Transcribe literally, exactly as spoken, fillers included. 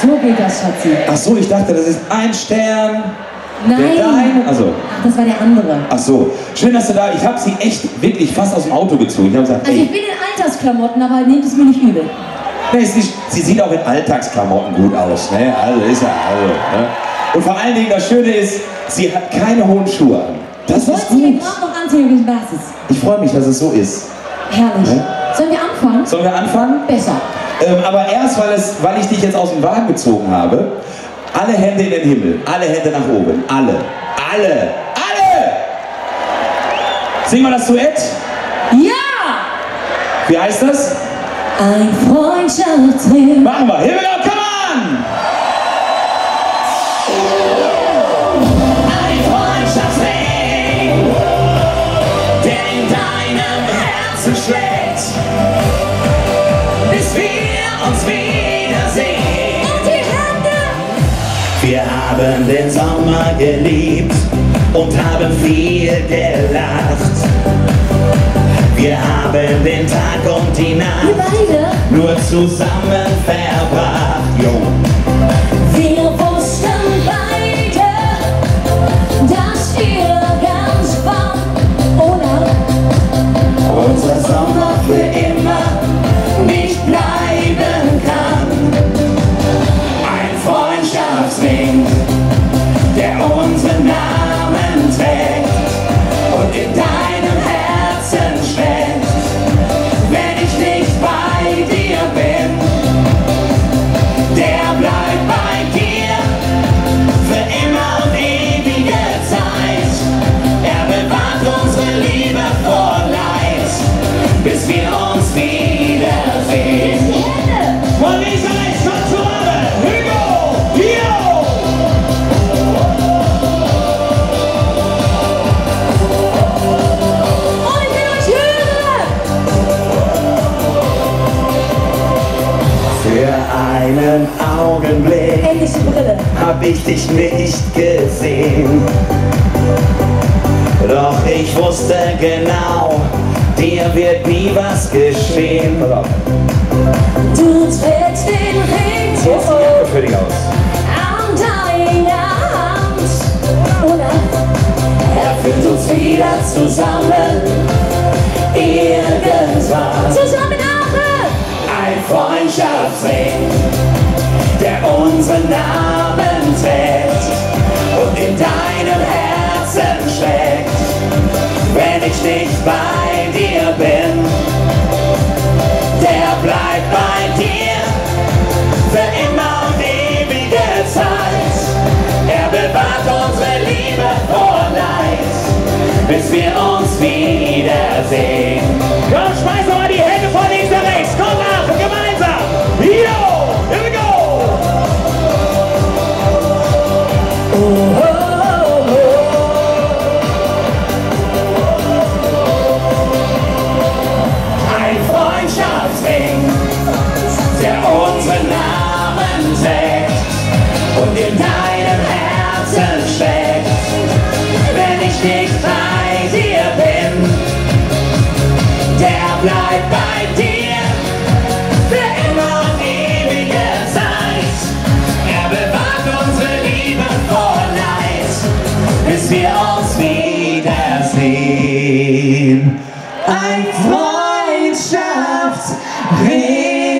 So geht das, Schatzi. Ach so, ich dachte, das ist ein Stern. Nein. Dein? Also. Ach, das war der andere. Ach so. Schön, dass du da... Ich habe sie echt, wirklich fast aus dem Auto gezogen. Ich habe gesagt, also ey, ich bin in Altersklamotten, aber nehmt es mir nicht übel. Nee, ist nicht, sie sieht auch in Alltagsklamotten gut aus, ne? Also ist ja... Also, ne? Und vor allen Dingen, das Schöne ist, sie hat keine hohen Schuhe an. Das ist gut. Ich brauche noch anzüglichen Basis. Ich freue mich, dass es so ist. Herrlich. Ne? Sollen wir anfangen? Sollen wir anfangen? Besser. Ähm, aber erst, weil, es, weil ich dich jetzt aus dem Wagen gezogen habe, alle Hände in den Himmel, alle Hände nach oben, alle, alle, alle! Singen wir das Duett? Ja! Wie heißt das? Ein Freundschaftsring. Machen wir, Himmel auf, come on! Ein Freundschaftsring, der in deinem Herzen schlägt, bis wir uns wiedersehen. Wir haben den Sommer geliebt und haben viel gelacht. Wir haben den Tag und die Nacht nur zusammen verbracht. Jo. Wir wussten beide, dass wir ganz waren, oder? Unser Sommer für immer nicht bleiben kann. Der unseren Namen trägt und in deinem Herzen schlägt, wenn ich nicht bei dir bin, der bleibt bei dir für immer und ewige Zeit. Er bewahrt unsere Liebe vor Leid, bis wir uns wiedersehen. Und ich heiße Hugo, hier! Einen Augenblick hab ich dich nicht gesehen, doch ich wusste genau, dir wird nie was geschehen. Du trägst den Ring an deiner Hand, oder? Er führt uns wieder zusammen, irgendwann. Zusammen ein Freundschaftsring, der unseren Namen trägt und in deinem Herzen schlägt, wenn ich nicht bei dir bin, der bleibt bei dir für immer und ewige Zeit. Er bewahrt unsere Liebe vor Leid, bis wir uns wiedersehen. Komm, schmeiß doch mal die Hände von links nach rechts, komm ab! Bleib bei dir für immer und ewige Zeit. Er bewahrt unsere Liebe vor Leid, bis wir uns wiedersehen. Ein Freundschaftsring.